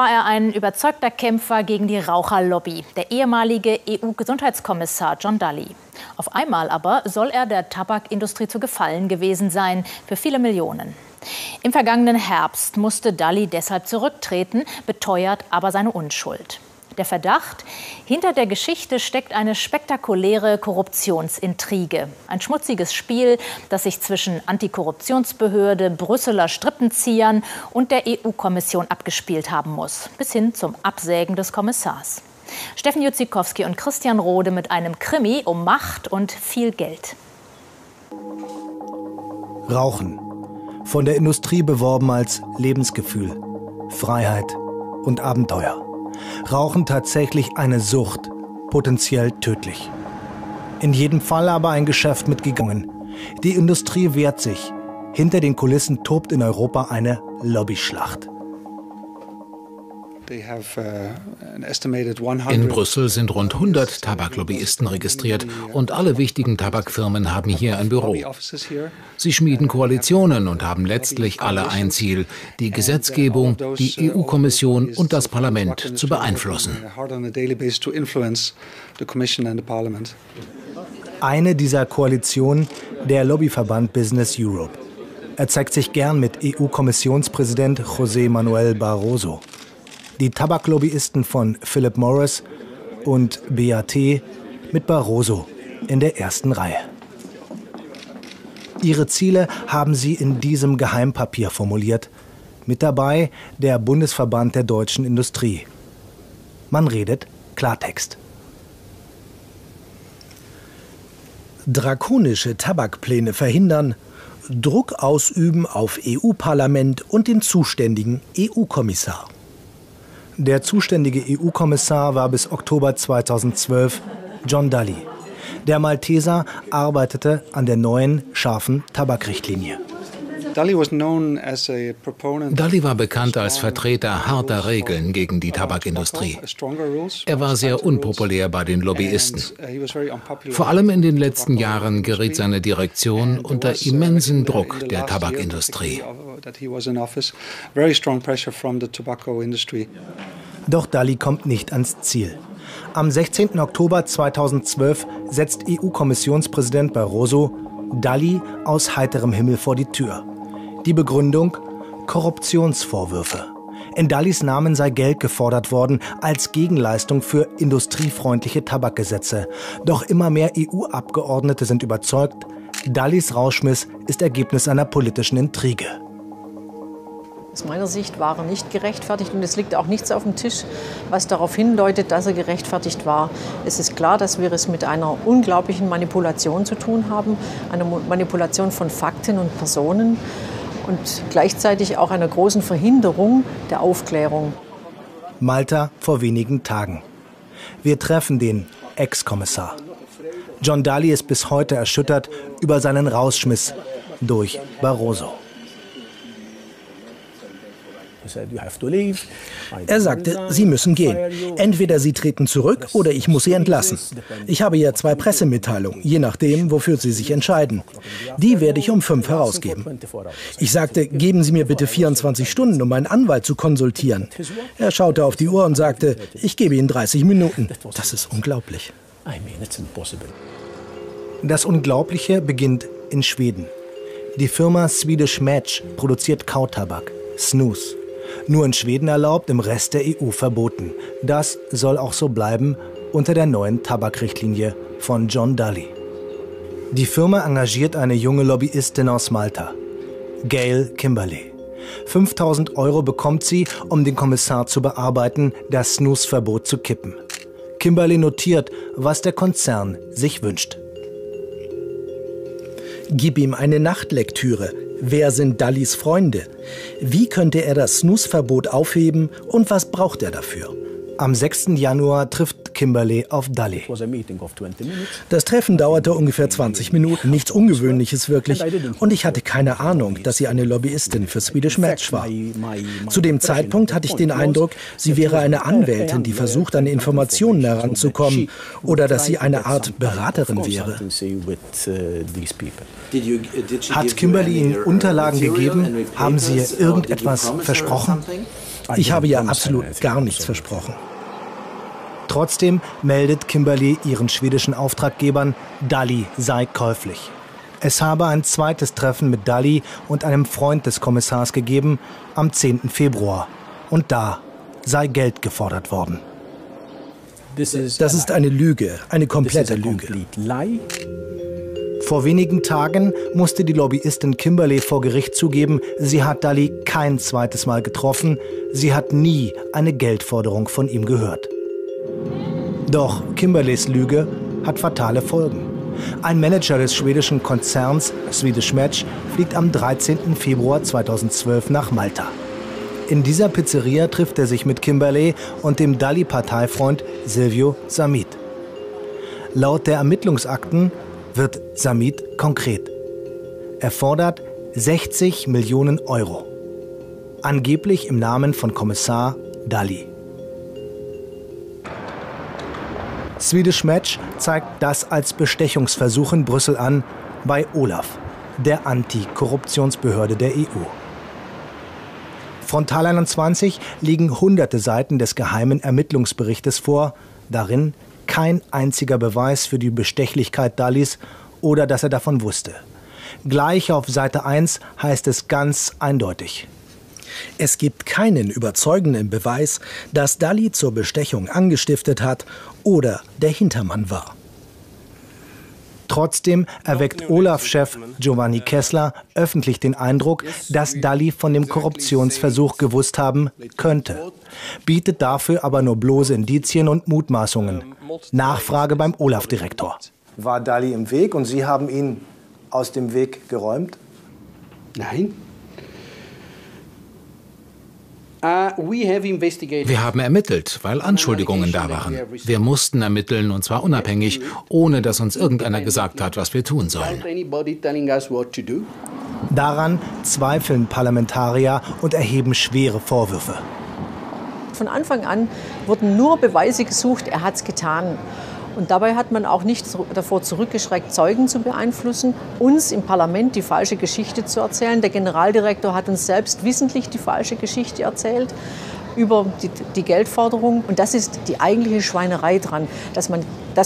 war er ein überzeugter Kämpfer gegen die Raucherlobby, der ehemalige EU-Gesundheitskommissar John Dalli. Auf einmal aber soll er der Tabakindustrie zu Gefallen gewesen sein, für viele Millionen. Im vergangenen Herbst musste Dalli deshalb zurücktreten, beteuert aber seine Unschuld. Der Verdacht, hinter der Geschichte steckt eine spektakuläre Korruptionsintrige. Ein schmutziges Spiel, das sich zwischen Antikorruptionsbehörde, Brüsseler Strippenziehern und der EU-Kommission abgespielt haben muss. Bis hin zum Absägen des Kommissars. Steffen Judzikowski und Christian Rohde mit einem Krimi um Macht und viel Geld. Rauchen. Von der Industrie beworben als Lebensgefühl, Freiheit und Abenteuer. Rauchen tatsächlich eine Sucht, potenziell tödlich. In jedem Fall aber ein Geschäft mit Giganten. Die Industrie wehrt sich. Hinter den Kulissen tobt in Europa eine Lobbyschlacht. In Brüssel sind rund 100 Tabaklobbyisten registriert und alle wichtigen Tabakfirmen haben hier ein Büro. Sie schmieden Koalitionen und haben letztlich alle ein Ziel, die Gesetzgebung, die EU-Kommission und das Parlament zu beeinflussen. Eine dieser Koalitionen, der Lobbyverband Business Europe. Er zeigt sich gern mit EU-Kommissionspräsident José Manuel Barroso. Die Tabaklobbyisten von Philip Morris und BAT mit Barroso in der ersten Reihe. Ihre Ziele haben sie in diesem Geheimpapier formuliert. Mit dabei der Bundesverband der deutschen Industrie. Man redet Klartext. Drakonische Tabakpläne verhindern, Druck ausüben auf EU-Parlament und den zuständigen EU-Kommissar. Der zuständige EU-Kommissar war bis Oktober 2012 John Dalli. Der Malteser arbeitete an der neuen, scharfen Tabakrichtlinie. Dalli war bekannt als Vertreter harter Regeln gegen die Tabakindustrie. Er war sehr unpopulär bei den Lobbyisten. Vor allem in den letzten Jahren geriet seine Direktion unter immensen Druck der Tabakindustrie. Doch Dalli kommt nicht ans Ziel. Am 16. Oktober 2012 setzt EU-Kommissionspräsident Barroso Dalli aus heiterem Himmel vor die Tür. Die Begründung: Korruptionsvorwürfe. In Dallis Namen sei Geld gefordert worden als Gegenleistung für industriefreundliche Tabakgesetze. Doch immer mehr EU-Abgeordnete sind überzeugt, Dallis Rausschmiss ist Ergebnis einer politischen Intrige. Aus meiner Sicht war er nicht gerechtfertigt und es liegt auch nichts auf dem Tisch, was darauf hindeutet, dass er gerechtfertigt war. Es ist klar, dass wir es mit einer unglaublichen Manipulation zu tun haben, einer Manipulation von Fakten und Personen und gleichzeitig auch einer großen Verhinderung der Aufklärung. Malta vor wenigen Tagen. Wir treffen den Ex-Kommissar. John Dalli ist bis heute erschüttert über seinen Rausschmiss durch Barroso. Er sagte, Sie müssen gehen. Entweder Sie treten zurück oder ich muss Sie entlassen. Ich habe hier zwei Pressemitteilungen, je nachdem, wofür Sie sich entscheiden. Die werde ich um 5 herausgeben. Ich sagte, geben Sie mir bitte 24 Stunden, um meinen Anwalt zu konsultieren. Er schaute auf die Uhr und sagte, ich gebe Ihnen 30 Minuten. Das ist unglaublich. Das Unglaubliche beginnt in Schweden. Die Firma Swedish Match produziert Kautabak, Snus. Nur in Schweden erlaubt, im Rest der EU verboten. Das soll auch so bleiben unter der neuen Tabakrichtlinie von John Dalli. Die Firma engagiert eine junge Lobbyistin aus Malta, Gayle Kimberley. 5.000 € bekommt sie, um den Kommissar zu bearbeiten, das Snus-Verbot zu kippen. Kimberley notiert, was der Konzern sich wünscht. Gib ihm eine Nachtlektüre. Wer sind Dallis Freunde? Wie könnte er das Snus-Verbot aufheben und was braucht er dafür? Am 6. Januar trifft Kimberley auf Dalli. Das Treffen dauerte ungefähr 20 Minuten, nichts Ungewöhnliches wirklich. Und ich hatte keine Ahnung, dass sie eine Lobbyistin für Swedish Match war. Zu dem Zeitpunkt hatte ich den Eindruck, sie wäre eine Anwältin, die versucht, an Informationen heranzukommen oder dass sie eine Art Beraterin wäre. Hat Kimberley Ihnen Unterlagen gegeben? Haben Sie ihr irgendetwas versprochen? Ich habe ja absolut gar nichts versprochen. Trotzdem meldet Kimberley ihren schwedischen Auftraggebern, Dalli sei käuflich. Es habe ein zweites Treffen mit Dalli und einem Freund des Kommissars gegeben am 10. Februar. Und da sei Geld gefordert worden. Das ist eine Lüge, eine komplette Lüge. Vor wenigen Tagen musste die Lobbyistin Kimberley vor Gericht zugeben, sie hat Dalli kein zweites Mal getroffen, sie hat nie eine Geldforderung von ihm gehört. Doch Kimberleys Lüge hat fatale Folgen. Ein Manager des schwedischen Konzerns Swedish Match fliegt am 13. Februar 2012 nach Malta. In dieser Pizzeria trifft er sich mit Kimberley und dem Dalli-Parteifreund Silvio Samit. Laut der Ermittlungsakten wird Samit konkret. Er fordert 60 Millionen Euro. Angeblich im Namen von Kommissar Dalli. Swedish Match zeigt das als Bestechungsversuch in Brüssel an bei OLAF, der Antikorruptionsbehörde der EU. Frontal 21 liegen hunderte Seiten des geheimen Ermittlungsberichtes vor, darin kein einziger Beweis für die Bestechlichkeit Dallis oder dass er davon wusste. Gleich auf Seite 1 heißt es ganz eindeutig: Es gibt keinen überzeugenden Beweis, dass Dalli zur Bestechung angestiftet hat oder der Hintermann war. Trotzdem erweckt OLAF-Chef Giovanni Kessler öffentlich den Eindruck, dass Dalli von dem Korruptionsversuch gewusst haben könnte, bietet dafür aber nur bloße Indizien und Mutmaßungen. Nachfrage beim OLAF-Direktor. War Dalli im Weg und Sie haben ihn aus dem Weg geräumt? Nein. Wir haben ermittelt, weil Anschuldigungen da waren. Wir mussten ermitteln, und zwar unabhängig, ohne dass uns irgendeiner gesagt hat, was wir tun sollen. Daran zweifeln Parlamentarier und erheben schwere Vorwürfe. Von Anfang an wurden nur Beweise gesucht, er hat es getan. Und dabei hat man auch nicht davor zurückgeschreckt, Zeugen zu beeinflussen, uns im Parlament die falsche Geschichte zu erzählen. Der Generaldirektor hat uns selbst wissentlich die falsche Geschichte erzählt über die Geldforderung. Und das ist die eigentliche Schweinerei dran, dass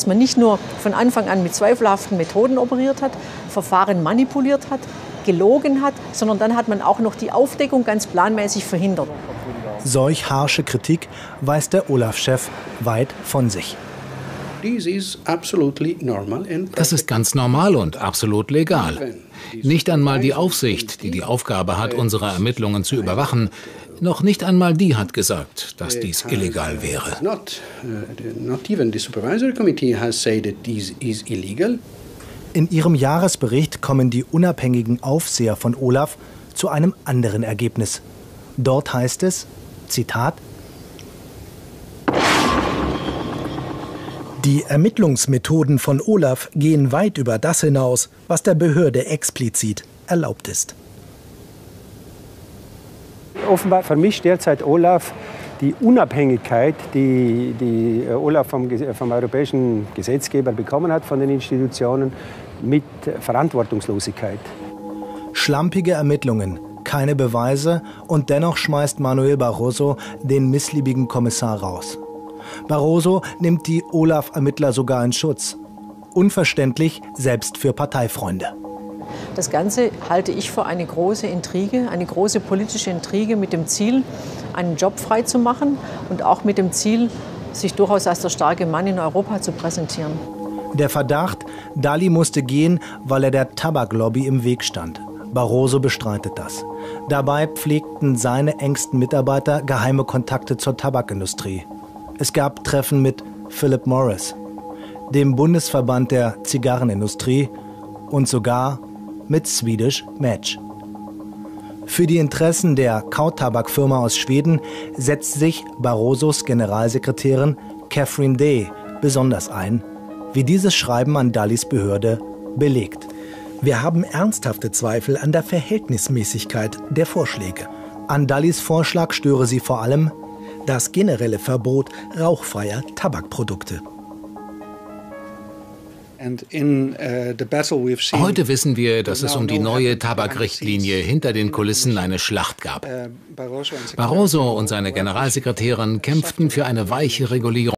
man nicht nur von Anfang an mit zweifelhaften Methoden operiert hat, Verfahren manipuliert hat, gelogen hat, sondern dann hat man auch noch die Aufdeckung ganz planmäßig verhindert. Solch harsche Kritik weist der OLAF-Chef weit von sich. Das ist ganz normal und absolut legal. Nicht einmal die Aufsicht, die die Aufgabe hat, unsere Ermittlungen zu überwachen, noch nicht einmal die hat gesagt, dass dies illegal wäre. In ihrem Jahresbericht kommen die unabhängigen Aufseher von OLAF zu einem anderen Ergebnis. Dort heißt es, Zitat: Die Ermittlungsmethoden von OLAF gehen weit über das hinaus, was der Behörde explizit erlaubt ist. Offenbar vermischt derzeit OLAF die Unabhängigkeit, die OLAF vom europäischen Gesetzgeber bekommen hat, von den Institutionen, mit Verantwortungslosigkeit. Schlampige Ermittlungen, keine Beweise und dennoch schmeißt Manuel Barroso den missliebigen Kommissar raus. Barroso nimmt die OLAF-Ermittler sogar in Schutz. Unverständlich, selbst für Parteifreunde. Das Ganze halte ich für eine große Intrige, eine große politische Intrige mit dem Ziel, einen Job freizumachen und auch mit dem Ziel, sich durchaus als der starke Mann in Europa zu präsentieren. Der Verdacht, Dalli musste gehen, weil er der Tabaklobby im Weg stand. Barroso bestreitet das. Dabei pflegten seine engsten Mitarbeiter geheime Kontakte zur Tabakindustrie. Es gab Treffen mit Philip Morris, dem Bundesverband der Zigarrenindustrie und sogar mit Swedish Match. Für die Interessen der Kautabakfirma aus Schweden setzt sich Barrosos Generalsekretärin Catherine Day besonders ein, wie dieses Schreiben an Dallis Behörde belegt. Wir haben ernsthafte Zweifel an der Verhältnismäßigkeit der Vorschläge. An Dallis Vorschlag störe sie vor allem das generelle Verbot rauchfreier Tabakprodukte. Heute wissen wir, dass es um die neue Tabakrichtlinie hinter den Kulissen eine Schlacht gab. Barroso und seine Generalsekretärin kämpften für eine weiche Regulierung.